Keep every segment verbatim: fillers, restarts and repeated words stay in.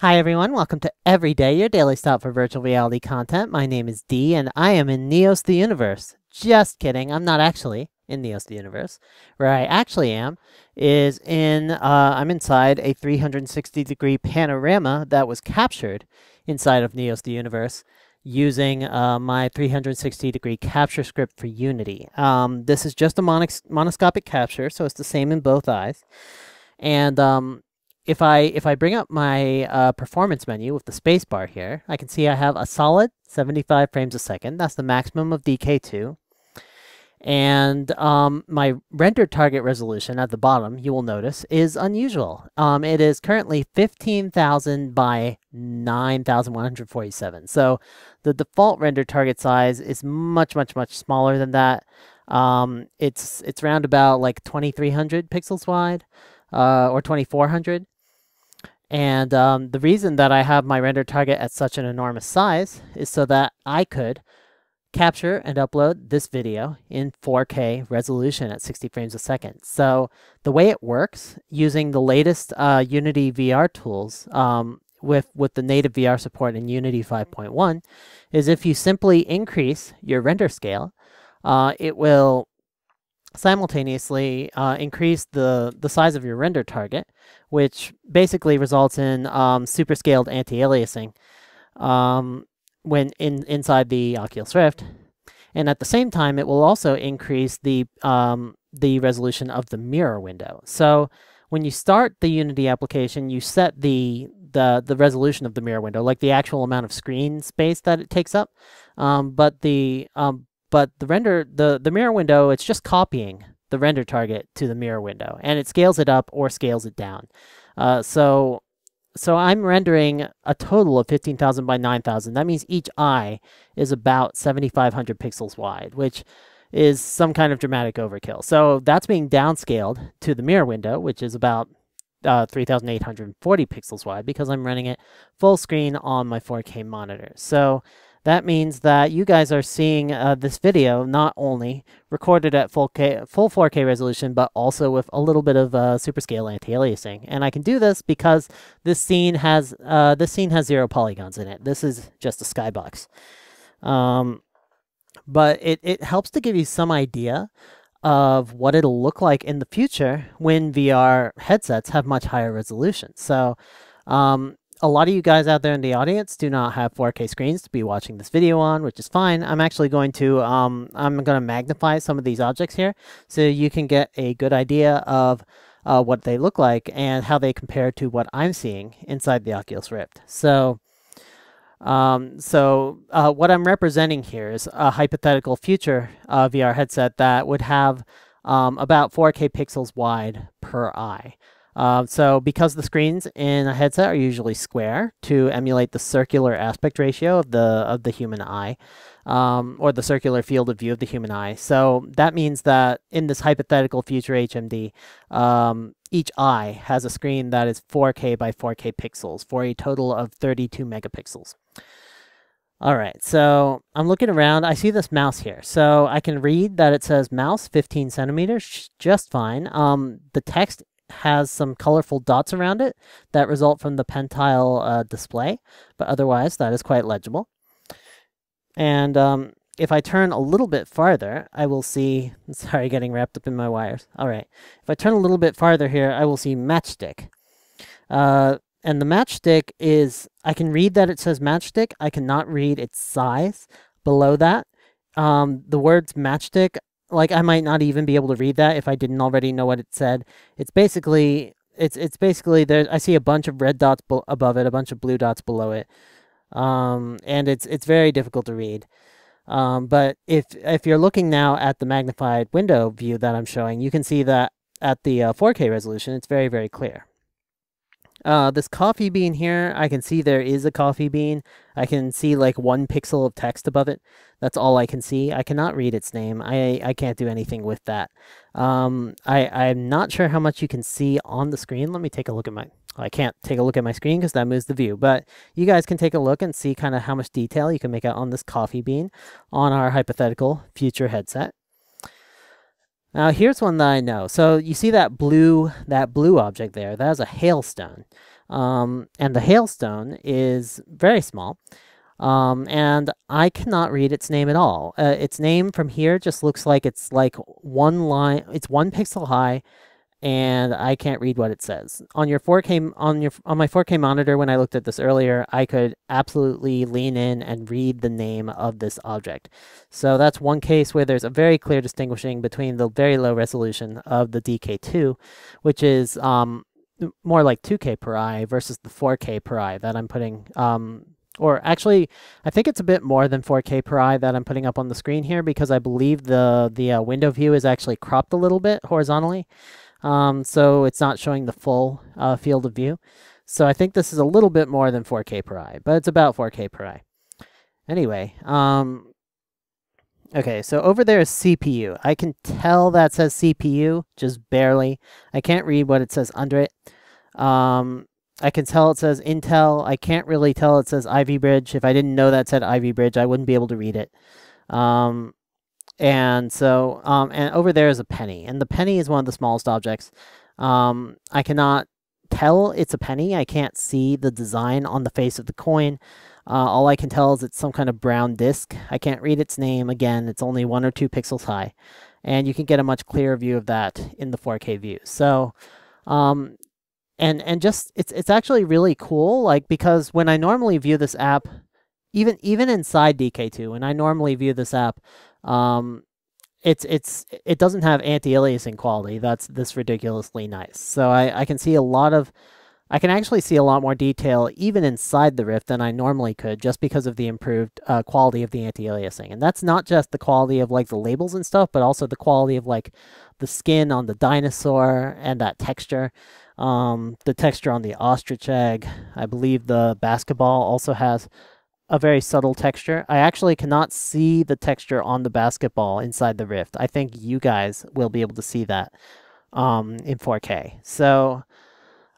Hi everyone, welcome to Everyday, your daily stop for virtual reality content. My name is Dee, and I am in Neos the Universe. Just kidding, I'm not actually in Neos the Universe. Where I actually am is in, uh, I'm inside a three hundred sixty degree panorama that was captured inside of Neos the Universe using uh, my three hundred sixty degree capture script for Unity. Um, this is just a monos monoscopic capture, so it's the same in both eyes. And, um... If I, if I bring up my uh, performance menu with the spacebar here, I can see I have a solid seventy-five frames a second. That's the maximum of D K two. And um, my rendered target resolution at the bottom, you will notice, is unusual. Um, it is currently fifteen thousand by nine thousand one hundred forty-seven. So the default rendered target size is much, much, much smaller than that. Um, it's, it's round about like twenty-three hundred pixels wide uh, or twenty-four hundred. And um, the reason that I have my render target at such an enormous size is so that I could capture and upload this video in four K resolution at sixty frames a second. So the way it works, using the latest uh, Unity V R tools um, with, with the native V R support in Unity five point one, is if you simply increase your render scale, uh, it will simultaneously uh, increase the, the size of your render target, which basically results in um, super scaled anti-aliasing um, when in, inside the Oculus Rift. And at the same time, it will also increase the, um, the resolution of the mirror window. So when you start the Unity application, you set the, the, the resolution of the mirror window, like the actual amount of screen space that it takes up. Um, but the... Um, But the render, the, the mirror window, it's just copying the render target to the mirror window, and it scales it up or scales it down. Uh, so, so I'm rendering a total of fifteen thousand by nine thousand. That means each eye is about seventy-five hundred pixels wide, which is some kind of dramatic overkill. So that's being downscaled to the mirror window, which is about uh, three thousand eight hundred forty pixels wide, because I'm running it full screen on my four K monitor. So that means that you guys are seeing uh, this video not only recorded at full, K, full four K resolution, but also with a little bit of uh, super scale anti-aliasing. And I can do this because this scene has uh, this scene has zero polygons in it. This is just a skybox, um, but it it helps to give you some idea of what it'll look like in the future when V R headsets have much higher resolution. So. Um, A lot of you guys out there in the audience do not have four K screens to be watching this video on, which is fine. I'm actually going to um, I'm going to magnify some of these objects here so you can get a good idea of uh, what they look like and how they compare to what I'm seeing inside the Oculus Rift. So, um, so uh, what I'm representing here is a hypothetical future uh, V R headset that would have um, about four K pixels wide per eye. Uh, so because the screens in a headset are usually square to emulate the circular aspect ratio of the of the human eye, um, or the circular field of view of the human eye. So that means that in this hypothetical future H M D, um, each eye has a screen that is four K by four K pixels for a total of thirty-two megapixels. All right, so I'm looking around. I see this mouse here. So I can read that it says mouse fifteen centimeters, just fine. Um, the text has some colorful dots around it that result from the Pentile uh, display, but otherwise that is quite legible. And um, if I turn a little bit farther, I will see, sorry, getting wrapped up in my wires. All right, if I turn a little bit farther here, I will see matchstick. Uh, and the matchstick is, I can read that it says matchstick. I cannot read its size below that. Um, the words matchstick, like, I might not even be able to read that if I didn't already know what it said. It's basically, it's it's basically, there. I see a bunch of red dots above it, a bunch of blue dots below it. Um, and it's it's very difficult to read. Um, but if, if you're looking now at the magnified window view that I'm showing, you can see that at the uh, four K resolution, it's very, very clear. Uh, this coffee bean here, I can see there is a coffee bean. I can see like one pixel of text above it. That's all I can see. I cannot read its name. I, I can't do anything with that. Um, I, I'm not sure how much you can see on the screen. Let me take a look at my, I can't take a look at my screen because that moves the view, but you guys can take a look and see kind of how much detail you can make out on this coffee bean on our hypothetical future headset. Now here's one that I know. So you see that blue that blue object there? That is a hailstone. um, and the hailstone is very small. Um, and I cannot read its name at all. Uh, its name from here just looks like it's like one line, it's one pixel high, and I can't read what it says. On your four K, on your on my four K monitor, when I looked at this earlier, I could absolutely lean in and read the name of this object. So that's one case where there's a very clear distinguishing between the very low resolution of the D K two, which is um, more like two K per eye, versus the four K per eye that I'm putting. Um, Or actually, I think it's a bit more than four K per eye that I'm putting up on the screen here, because I believe the, the uh, window view is actually cropped a little bit horizontally. Um, so it's not showing the full uh, field of view. So I think this is a little bit more than four K per eye, but it's about four K per eye. Anyway, um, okay, so over there is C P U. I can tell that says C P U, just barely. I can't read what it says under it. Um, I can tell it says Intel. I can't really tell it says Ivy Bridge. If I didn't know that said Ivy Bridge, I wouldn't be able to read it. Um, and so, um, and over there is a penny, and the penny is one of the smallest objects. Um, I cannot tell it's a penny. I can't see the design on the face of the coin. Uh, all I can tell is it's some kind of brown disc. I can't read its name. Again, it's only one or two pixels high, and you can get a much clearer view of that in the four K view. So, um, And and just it's it's actually really cool, like, because when I normally view this app, even even inside D K two, when I normally view this app, um, it's it's it doesn't have anti-aliasing quality that's this ridiculously nice. So I I can see a lot of, I can actually see a lot more detail even inside the Rift than I normally could, just because of the improved uh, quality of the anti-aliasing. And that's not just the quality of like the labels and stuff, but also the quality of like the skin on the dinosaur and that texture. Um, the texture on the ostrich egg. I believe the basketball also has a very subtle texture. I actually cannot see the texture on the basketball inside the Rift. I think you guys will be able to see that um, in four K. So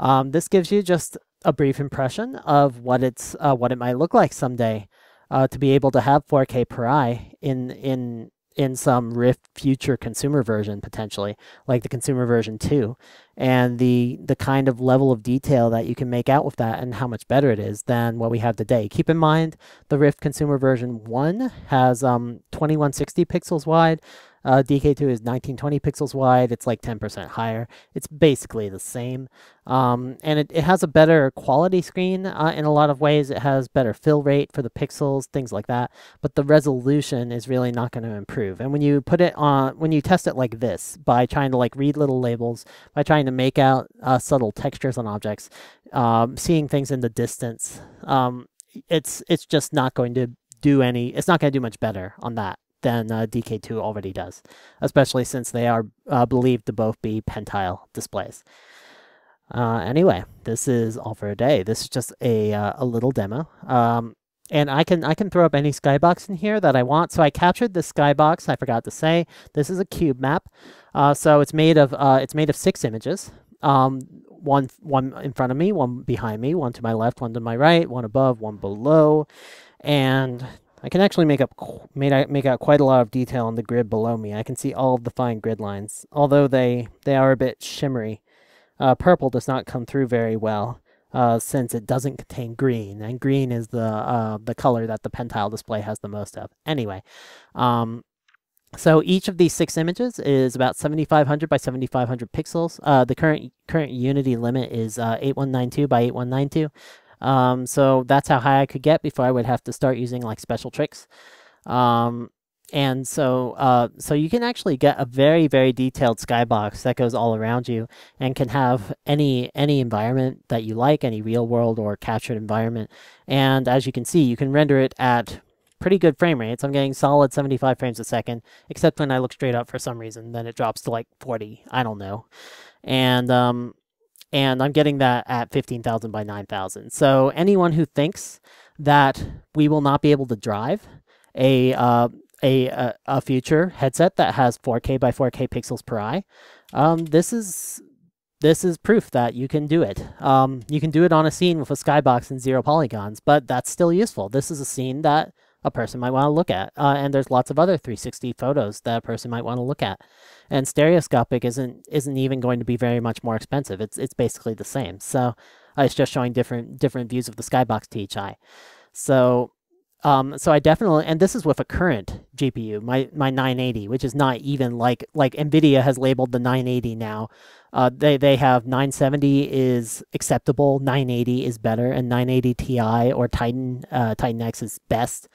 um, this gives you just a brief impression of what it's uh, what it might look like someday uh, to be able to have four K per eye in in. in some Rift future consumer version, potentially, like the consumer version two, and the the kind of level of detail that you can make out with that and how much better it is than what we have today. Keep in mind, the Rift consumer version one has um, twenty-one sixty pixels wide, uh, D K two is nineteen twenty pixels wide, it's like ten percent higher, it's basically the same, um, and it, it has a better quality screen uh, in a lot of ways. It has better fill rate for the pixels, things like that, but the resolution is really not going to improve. And when you put it on, when you test it like this, by trying to like read little labels, by trying to make out uh, subtle textures on objects, um, seeing things in the distance, um, it's it's just not going to do any, it's not going to do much better on that than uh, D K two already does, especially since they are uh, believed to both be Pentile displays. Uh, anyway, this is all for a day. This is just a uh, a little demo, um, and I can I can throw up any skybox in here that I want. So I captured this skybox. I forgot to say this is a cube map. Uh, so it's made of uh, it's made of six images. Um, one one in front of me, one behind me, one to my left, one to my right, one above, one below, and I can actually make up made make out quite a lot of detail on the grid below me. I can see all of the fine grid lines, although they they are a bit shimmery. Uh, purple does not come through very well uh, since it doesn't contain green, and green is the uh, the color that the Pentile display has the most of. Anyway, um, so each of these six images is about seventy-five hundred by seventy-five hundred pixels. Uh, the current current Unity limit is uh, eighty-one ninety-two by eighty-one ninety-two. Um, so that's how high I could get before I would have to start using like special tricks. Um, and so, uh, so you can actually get a very, very detailed skybox that goes all around you and can have any, any environment that you like, any real world or captured environment. And as you can see, you can render it at pretty good frame rates. I'm getting solid seventy-five frames a second, except when I look straight up for some reason, then it drops to like forty. I don't know. And, um, And I'm getting that at fifteen thousand by nine thousand. So anyone who thinks that we will not be able to drive a, uh, a, a future headset that has four K by four K pixels per eye, um, this is, this is proof that you can do it. Um, you can do it on a scene with a skybox and zero polygons, but that's still useful. This is a scene that a person might want to look at. Uh, and there's lots of other three sixty photos that a person might want to look at. And stereoscopic isn't isn't even going to be very much more expensive. It's it's basically the same. So Uh, it's just showing different different views of the Skybox T H I. So um, so I definitely, and this is with a current G P U, my my nine eighty, which is not even like like NVIDIA has labeled the nine eighty now. Uh, they they have nine seventy is acceptable, nine eighty is better, and nine eighty T I or Titan uh, Titan X is best.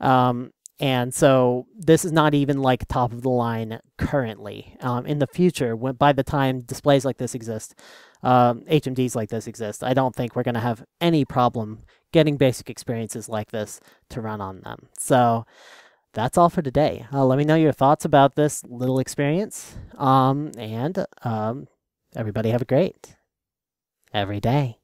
Um, And so this is not even like top of the line currently. Um, in the future, when by the time displays like this exist, um, H M Ds like this exist, I don't think we're going to have any problem getting basic experiences like this to run on them. So that's all for today. Uh, let me know your thoughts about this little experience. Um, and um, everybody have a great every day.